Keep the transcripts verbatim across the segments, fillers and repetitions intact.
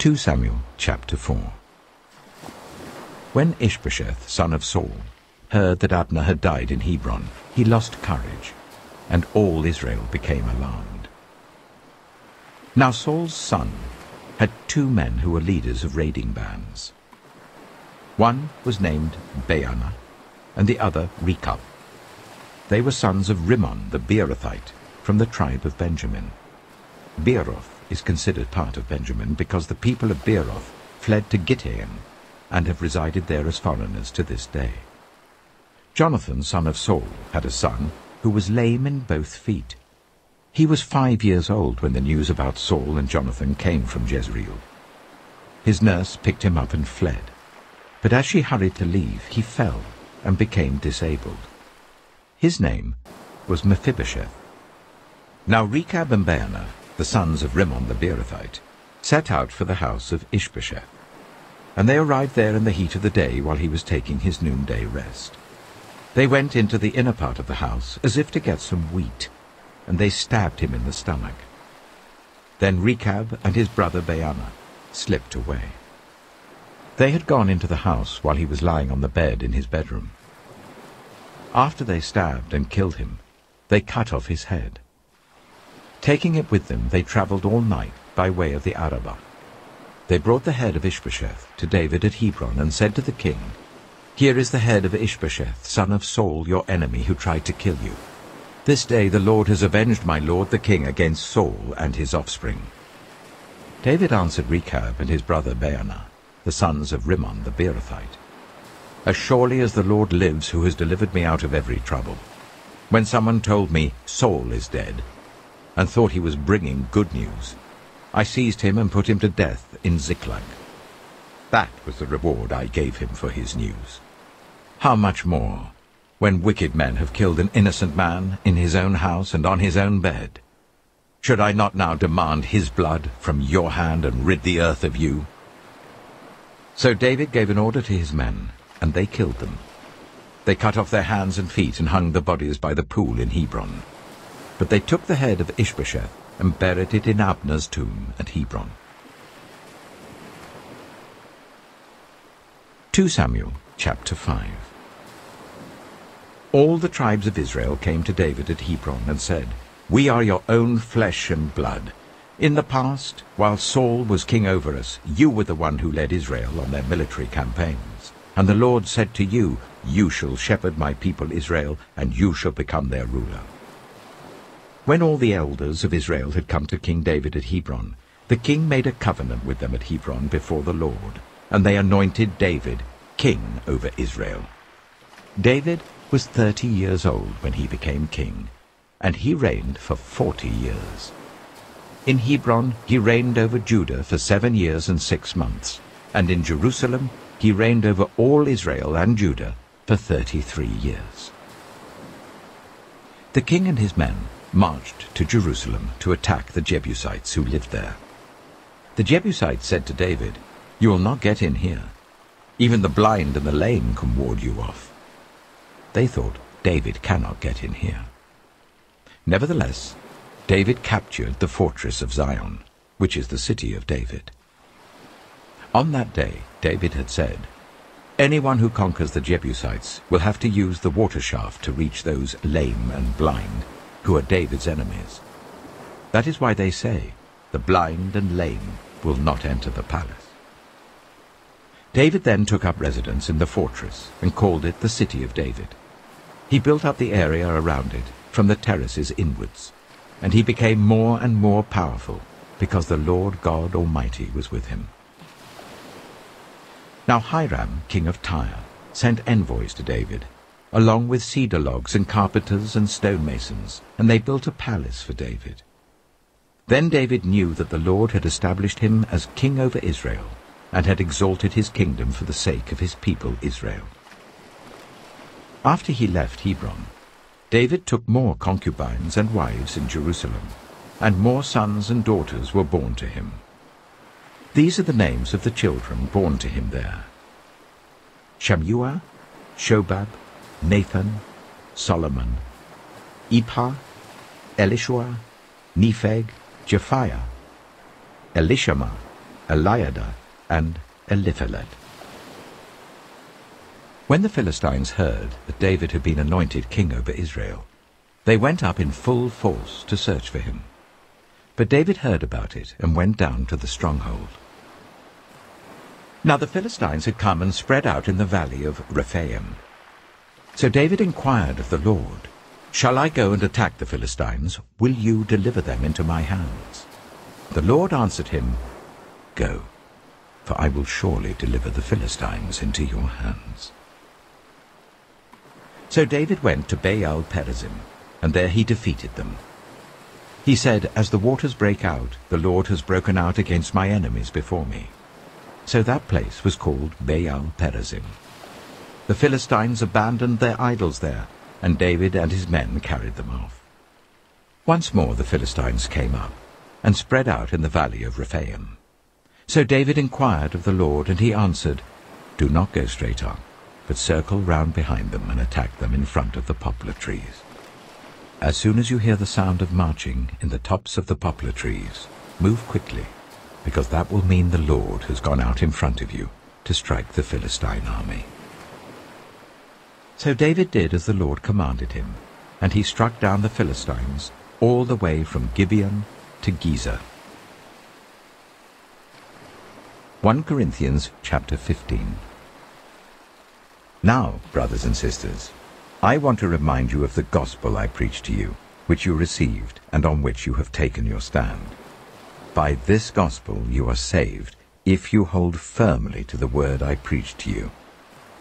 Second Samuel chapter four. When Ishbosheth, son of Saul, heard that Abner had died in Hebron, he lost courage, and all Israel became alarmed. Now Saul's son had two men who were leaders of raiding bands. One was named Baanah, and the other Rekab. They were sons of Rimmon the Beerothite, from the tribe of Benjamin. Beeroth is considered part of Benjamin because the people of Beeroth fled to Gittaim and have resided there as foreigners to this day. Jonathan, son of Saul, had a son who was lame in both feet. He was five years old when the news about Saul and Jonathan came from Jezreel. His nurse picked him up and fled, but as she hurried to leave, he fell and became disabled. His name was Mephibosheth. Now Rekab and Baanah, the sons of Rimmon the Beerothite, set out for the house of Ishbosheth, and they arrived there in the heat of the day while he was taking his noonday rest. They went into the inner part of the house as if to get some wheat, and they stabbed him in the stomach. Then Rekab and his brother Baanah slipped away. They had gone into the house while he was lying on the bed in his bedroom. After they stabbed and killed him, they cut off his head. Taking it with them, they travelled all night by way of the Arabah. They brought the head of Ishbosheth to David at Hebron and said to the king, "Here is the head of Ishbosheth, son of Saul, your enemy, who tried to kill you. This day the Lord has avenged my lord the king against Saul and his offspring." David answered Rekab and his brother Baanah, the sons of Rimmon the Beerothite, "As surely as the Lord lives, who has delivered me out of every trouble, when someone told me, 'Saul is dead,' and thought he was bringing good news, I seized him and put him to death in Ziklag. That was the reward I gave him for his news. How much more, when wicked men have killed an innocent man in his own house and on his own bed? Should I not now demand his blood from your hand and rid the earth of you?" So David gave an order to his men, and they killed them. They cut off their hands and feet and hung the bodies by the pool in Hebron. But they took the head of Ishbosheth and buried it in Abner's tomb at Hebron. Second Samuel chapter five. All the tribes of Israel came to David at Hebron and said, "We are your own flesh and blood. In the past, while Saul was king over us, you were the one who led Israel on their military campaigns. And the Lord said to you, 'You shall shepherd my people Israel, and you shall become their ruler.'" When all the elders of Israel had come to King David at Hebron, the king made a covenant with them at Hebron before the Lord, and they anointed David king over Israel. David was thirty years old when he became king, and he reigned for forty years. In Hebron he reigned over Judah for seven years and six months, and in Jerusalem he reigned over all Israel and Judah for thirty-three years. The king and his men marched to Jerusalem to attack the Jebusites who lived there. The Jebusites said to David, "You will not get in here. Even the blind and the lame can ward you off." They thought, "David cannot get in here." Nevertheless, David captured the fortress of Zion, which is the city of David. On that day, David had said, "Anyone who conquers the Jebusites will have to use the water shaft to reach those lame and blind who are David's enemies. That is why they say, 'The blind and lame will not enter the palace.'" David then took up residence in the fortress and called it the City of David. He built up the area around it from the terraces inwards, and he became more and more powerful because the Lord God Almighty was with him. Now Hiram, king of Tyre, sent envoys to David, along with cedar logs and carpenters and stonemasons, and they built a palace for David. Then David knew that the Lord had established him as king over Israel and had exalted his kingdom for the sake of his people Israel. After he left Hebron, David took more concubines and wives in Jerusalem, and more sons and daughters were born to him. These are the names of the children born to him there: Shammua, Shobab, Nathan, Solomon, Epah, Elishua, Nepheg, Japhiah, Elishamah, Eliada, and Eliphelet. When the Philistines heard that David had been anointed king over Israel, they went up in full force to search for him. But David heard about it and went down to the stronghold. Now the Philistines had come and spread out in the valley of Rephaim. So David inquired of the Lord, "Shall I go and attack the Philistines? Will you deliver them into my hands?" The Lord answered him, "Go, for I will surely deliver the Philistines into your hands." So David went to Baal Perazim, and there he defeated them. He said, "As the waters break out, the Lord has broken out against my enemies before me." So that place was called Baal Perazim. The Philistines abandoned their idols there, and David and his men carried them off. Once more the Philistines came up, and spread out in the valley of Rephaim. So David inquired of the Lord, and he answered, "Do not go straight on, but circle round behind them and attack them in front of the poplar trees. As soon as you hear the sound of marching in the tops of the poplar trees, move quickly, because that will mean the Lord has gone out in front of you to strike the Philistine army." So David did as the Lord commanded him, and he struck down the Philistines all the way from Gibeon to Gaza. First Corinthians chapter fifteen. Now, brothers and sisters, I want to remind you of the gospel I preached to you, which you received and on which you have taken your stand. By this gospel you are saved, if you hold firmly to the word I preached to you.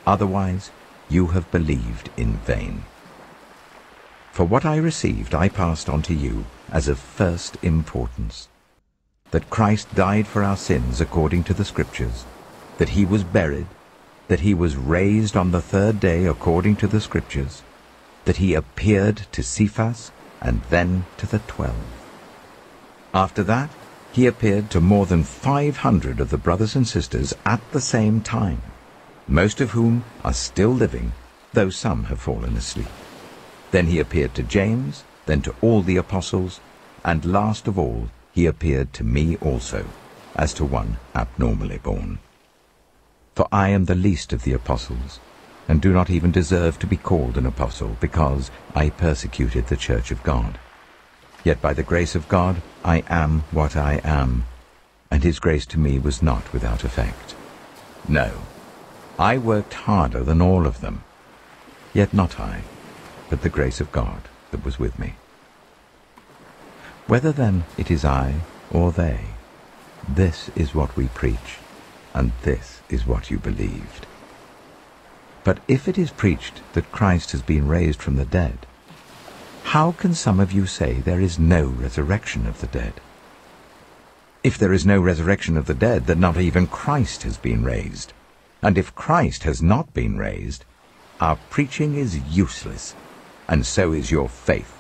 Otherwise, you have believed in vain. For what I received I passed on to you as of first importance, that Christ died for our sins according to the Scriptures, that he was buried, that he was raised on the third day according to the Scriptures, that he appeared to Cephas and then to the twelve. After that, he appeared to more than five hundred of the brothers and sisters at the same time, most of whom are still living, though some have fallen asleep. Then he appeared to James, then to all the apostles, and last of all he appeared to me also, as to one abnormally born. For I am the least of the apostles, and do not even deserve to be called an apostle, because I persecuted the church of God. Yet by the grace of God I am what I am, and his grace to me was not without effect. No, I worked harder than all of them, yet not I, but the grace of God that was with me. Whether then it is I or they, this is what we preach, and this is what you believed. But if it is preached that Christ has been raised from the dead, how can some of you say there is no resurrection of the dead? If there is no resurrection of the dead, then not even Christ has been raised. And if Christ has not been raised, our preaching is useless, and so is your faith.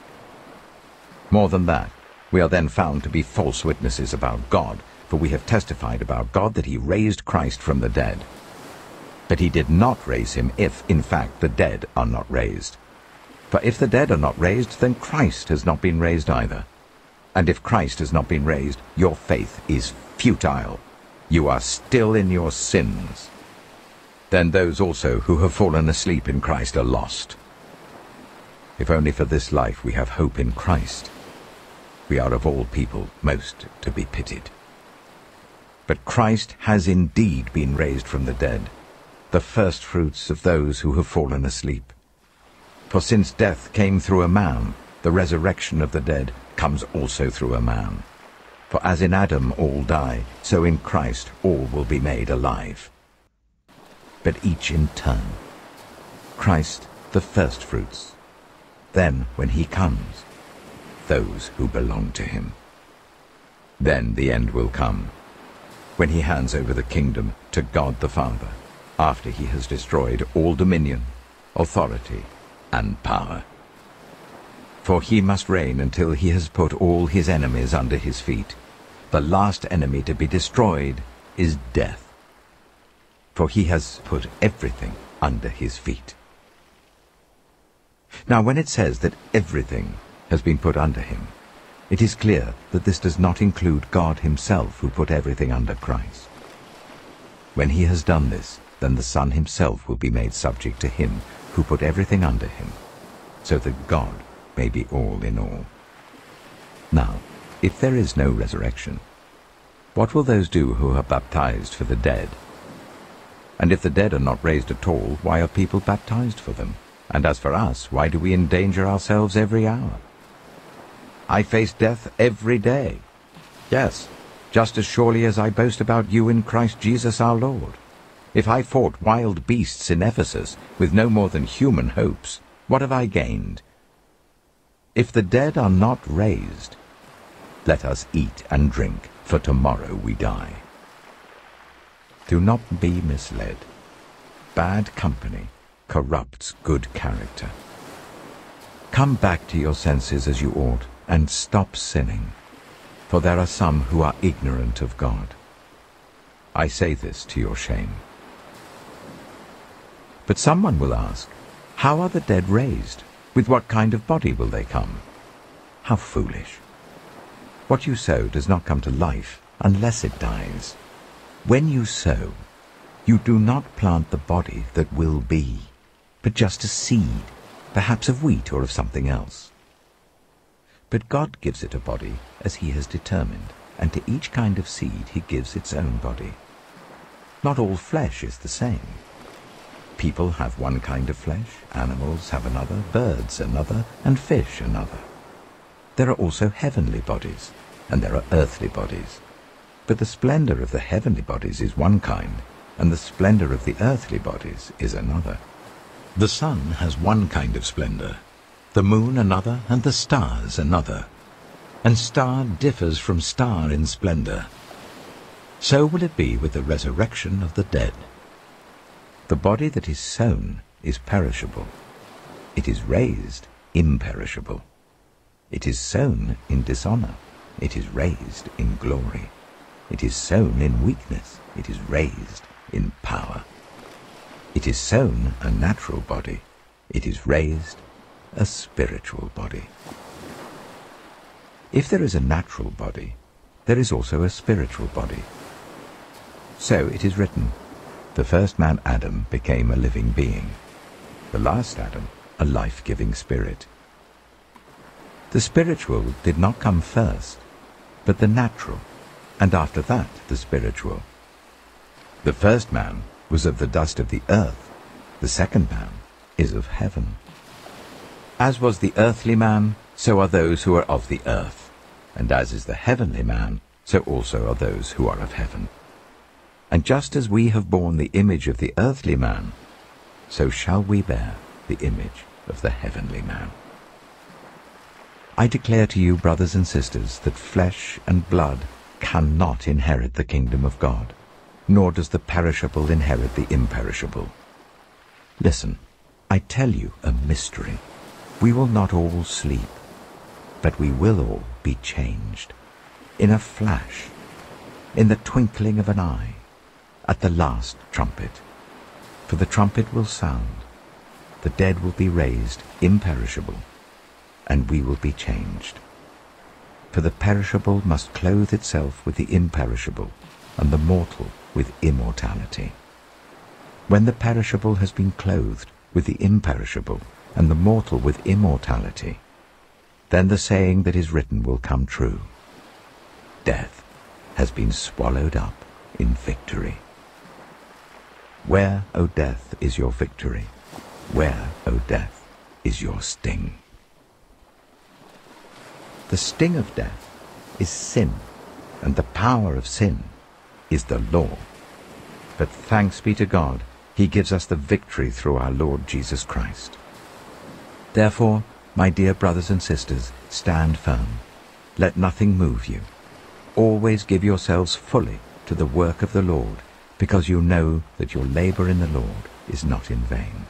More than that, we are then found to be false witnesses about God, for we have testified about God that he raised Christ from the dead. But he did not raise him if, in fact, the dead are not raised. For if the dead are not raised, then Christ has not been raised either. And if Christ has not been raised, your faith is futile. You are still in your sins. Then those also who have fallen asleep in Christ are lost. If only for this life we have hope in Christ, we are of all people most to be pitied. But Christ has indeed been raised from the dead, the firstfruits of those who have fallen asleep. For since death came through a man, the resurrection of the dead comes also through a man. For as in Adam all die, so in Christ all will be made alive. But each in turn. Christ the firstfruits. Then, when he comes, those who belong to him. Then the end will come, when he hands over the kingdom to God the Father, after he has destroyed all dominion, authority, and power. For he must reign until he has put all his enemies under his feet. The last enemy to be destroyed is death, for he has put everything under his feet. Now when it says that everything has been put under him, It is clear that this does not include God himself, who put everything under Christ. When he has done this, then the Son himself will be made subject to him who put everything under him, so that God may be all in all. Now, if there is no resurrection, what will those do who are baptized for the dead? And if the dead are not raised at all, why are people baptized for them? And as for us, why do we endanger ourselves every hour? I face death every day. Yes, just as surely as I boast about you in Christ Jesus our Lord. If I fought wild beasts in Ephesus with no more than human hopes, what have I gained? If the dead are not raised, let us eat and drink, for tomorrow we die. Do not be misled. Bad company corrupts good character. Come back to your senses as you ought, and stop sinning, for there are some who are ignorant of God. I say this to your shame. But someone will ask, how are the dead raised? With what kind of body will they come? How foolish! What you sow does not come to life unless it dies. When you sow, you do not plant the body that will be, but just a seed, perhaps of wheat or of something else. But God gives it a body as he has determined, and to each kind of seed he gives its own body. Not all flesh is the same. People have one kind of flesh, animals have another, birds another, and fish another. There are also heavenly bodies, and there are earthly bodies. But the splendor of the heavenly bodies is one kind, and the splendor of the earthly bodies is another. The sun has one kind of splendor, the moon another, and the stars another. And star differs from star in splendor. So will it be with the resurrection of the dead. The body that is sown is perishable. It is raised imperishable. It is sown in dishonor. It is raised in glory. It is sown in weakness. It is raised in power. It is sown a natural body. It is raised a spiritual body. If there is a natural body, there is also a spiritual body. So it is written, the first man Adam became a living being, the last Adam a life-giving spirit. The spiritual did not come first, but the natural, and after that the spiritual. The first man was of the dust of the earth, the second man is of heaven. As was the earthly man, so are those who are of the earth, and as is the heavenly man, so also are those who are of heaven. And just as we have borne the image of the earthly man, so shall we bear the image of the heavenly man. I declare to you, brothers and sisters, that flesh and blood cannot inherit the kingdom of God, nor does the perishable inherit the imperishable. Listen, I tell you a mystery. We will not all sleep, but we will all be changed, in a flash, in the twinkling of an eye, at the last trumpet. For the trumpet will sound, the dead will be raised imperishable, and we will be changed. For the perishable must clothe itself with the imperishable, and the mortal with immortality. When the perishable has been clothed with the imperishable, and the mortal with immortality, then the saying that is written will come true. Death has been swallowed up in victory. Where, O death, is your victory? Where, O death, is your sting? The sting of death is sin, and the power of sin is the law. But thanks be to God, he gives us the victory through our Lord Jesus Christ. Therefore, my dear brothers and sisters, stand firm. Let nothing move you. Always give yourselves fully to the work of the Lord, because you know that your labor in the Lord is not in vain.